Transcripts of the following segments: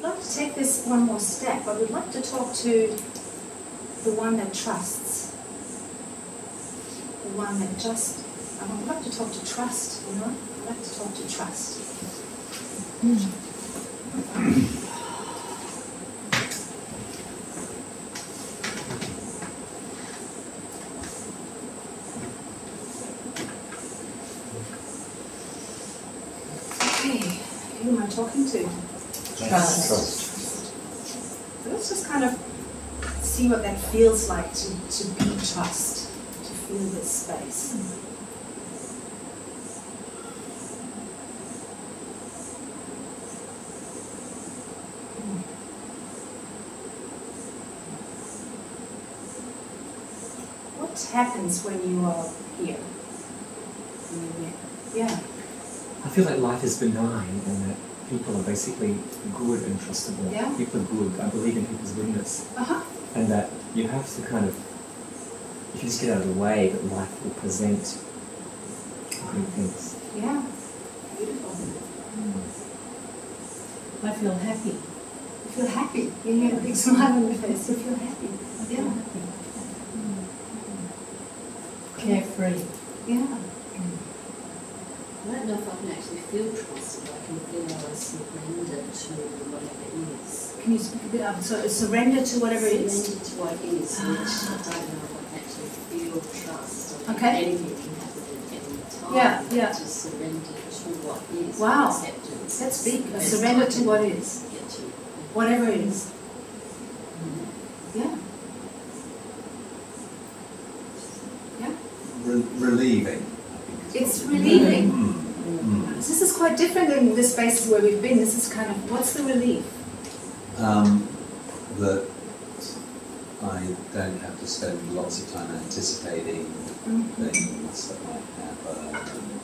I'd like to take this one more step. I would like to talk to the one that trusts. The one that just, I would like to talk to trust, you know? I'd like to talk to trust. Okay, who am I talking to? Trust. So let's just kind of see what that feels like to be trust, to feel this space. What happens when you are here? Yeah. I feel like life is benign and that people are basically good and trustable. Yeah. People are good. I believe in people's goodness. Uh-huh. And that you have to kind of, if you just get out of the way, that life will present good things. Yeah. Beautiful. Mm. I feel happy. You feel happy. You have a big smile on your face. You feel happy. I feel happy. Mm. Mm. Carefree. Yeah. I don't know if I can actually feel trust, but I can feel I surrender to whatever it is. Can you speak a bit up? So surrender to whatever it is? Surrender to what it is, which I don't know if I can actually feel trust. Okay. Anything can happen at any time. Yeah, yeah. To surrender to what is. Wow. Acceptance. That's big. Surrender to what is. Yeah, to whatever it is. Mm-hmm. Yeah. Yeah. Relieving. It's relieving. Mm-hmm. So this is quite different than the spaces where we've been. This is kind of, what's the relief? That I don't have to spend lots of time anticipating things that might happen,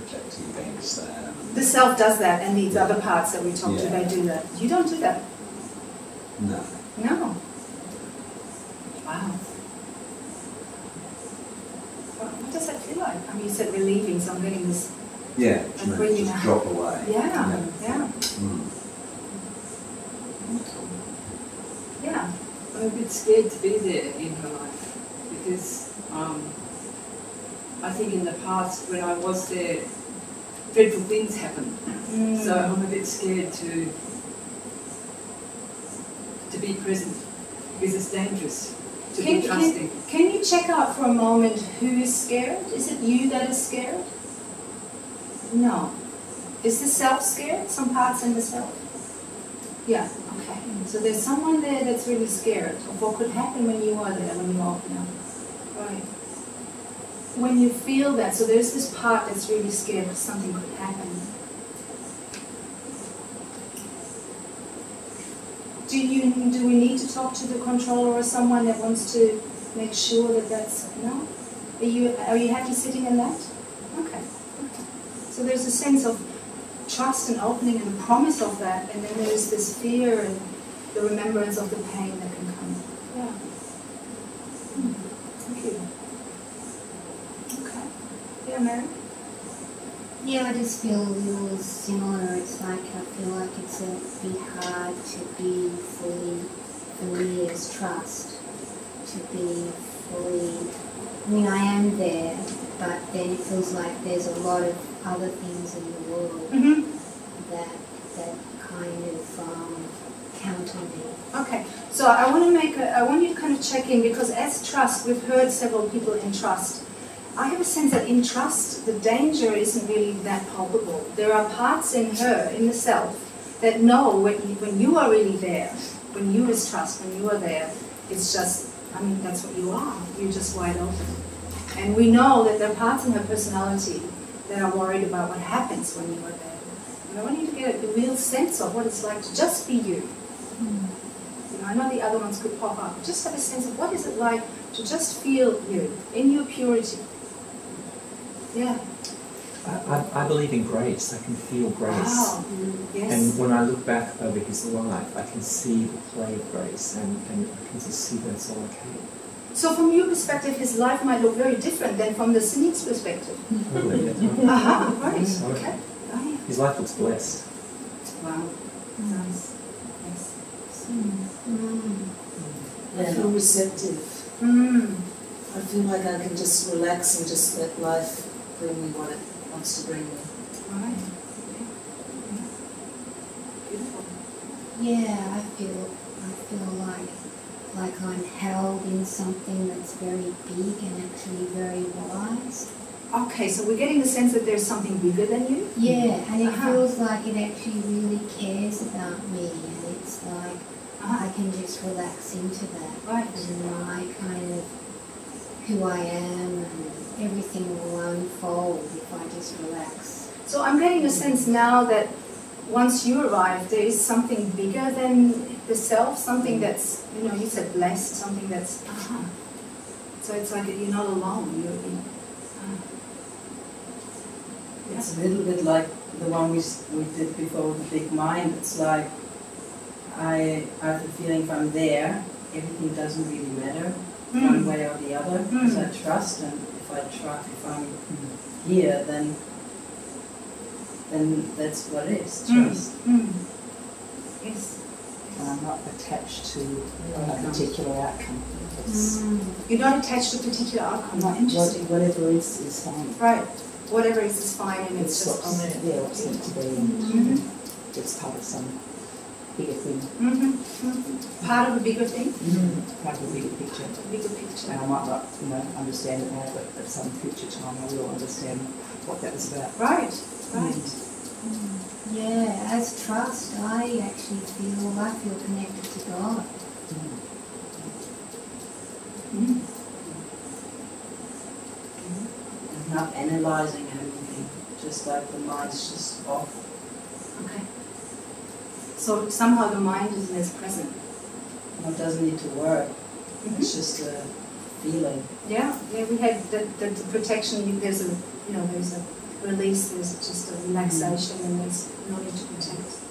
projecting against them. The self does that, and these other parts that we talked to, they do that. You don't do that. No. No. Wow. What does that feel like? I mean, you said relieving, so I'm getting this. Yeah, like breathing just out. Drop away. Yeah, yeah. Mm. Yeah. I'm a bit scared to be there in my life because I think in the past when I was there, dreadful things happened. Mm. So I'm a bit scared to be present because it's dangerous. Can you check out for a moment who is scared? Is it you that is scared? No. Is the self scared? Some parts in the self? Yeah, okay. So there's someone there that's really scared of what could happen when you are there, when you open up. Right. When you feel that, so there's this part that's really scared because something could happen. Do we need to talk to the controller or someone that wants to make sure that that's, no? Are you happy sitting in that? Okay. Okay. So there's a sense of trust and opening and the promise of that, and then there's this fear and the remembrance of the pain that can come. Yeah. Hmm. Thank you. Okay. Yeah, Mary? Yeah, I just feel a little similar. It's like I feel like it's a bit hard to be fully, for me as trust, to be fully, I mean I am there, but then it feels like there's a lot of other things in the world that kind of count on me. Okay, so I want you to kind of check in, because as trust, we've heard several people in trust. I have a sense that in trust, the danger isn't really that palpable. There are parts in her, in the self, that know when you are really there, when you is trust, when you are there, it's just, I mean, that's what you are. You're just wide open. And we know that there are parts in her personality that are worried about what happens when you are there. And I want you to get a real sense of what it's like to just be you. You know, I know the other ones could pop up. Just have a sense of what is it like to just feel you, in your purity. Yeah. I believe in grace. I can feel grace. Wow. Yes. And when I look back over his life, I can see the play of grace, and I can just see that's all okay. So from your perspective, his life might look very different than from the cynic's perspective. Totally. Right. Okay. His life looks blessed. Wow. Nice. I feel receptive. I feel like I can just relax and just let life bring me what it wants to bring me. Right. Beautiful. Yeah, I feel like I'm held in something that's very big and actually very wise. Okay, so we're getting the sense that there's something bigger than you? Yeah, and it feels like it actually really cares about me, and it's like I can just relax into that. Right. And I kind of, who I am, and everything will unfold if I just relax. So I'm getting a sense now that once you arrive, there is something bigger than the self, something that's, you know, you said blessed, something that's, so it's like you're not alone, you're in. It's a little bit like the one we did before, the big mind. It's like I have the feeling if I'm there, everything doesn't really matter, one way or the other, because I trust, and if I'm here, then that's what it is, trust. Yes. And I'm not attached to a particular outcome. You're not attached to a particular outcome. Not interesting. Whatever is fine. Right. Whatever is fine, and it's just what's meant to be, and it's part of some bigger thing. Part of a bigger thing? Part of a bigger picture. Bigger picture. And I might not, you know, understand it now, but at some future time I will understand what that was about. Right, right. Yeah, as trust, I feel connected to God. Not analysing everything, just like the mind's just off. Okay. So somehow the mind isn't as present. Well, it doesn't need to work. It's just a feeling. Yeah. Yeah. We had the protection. There's a release. There's just a relaxation, and there's no need to protect.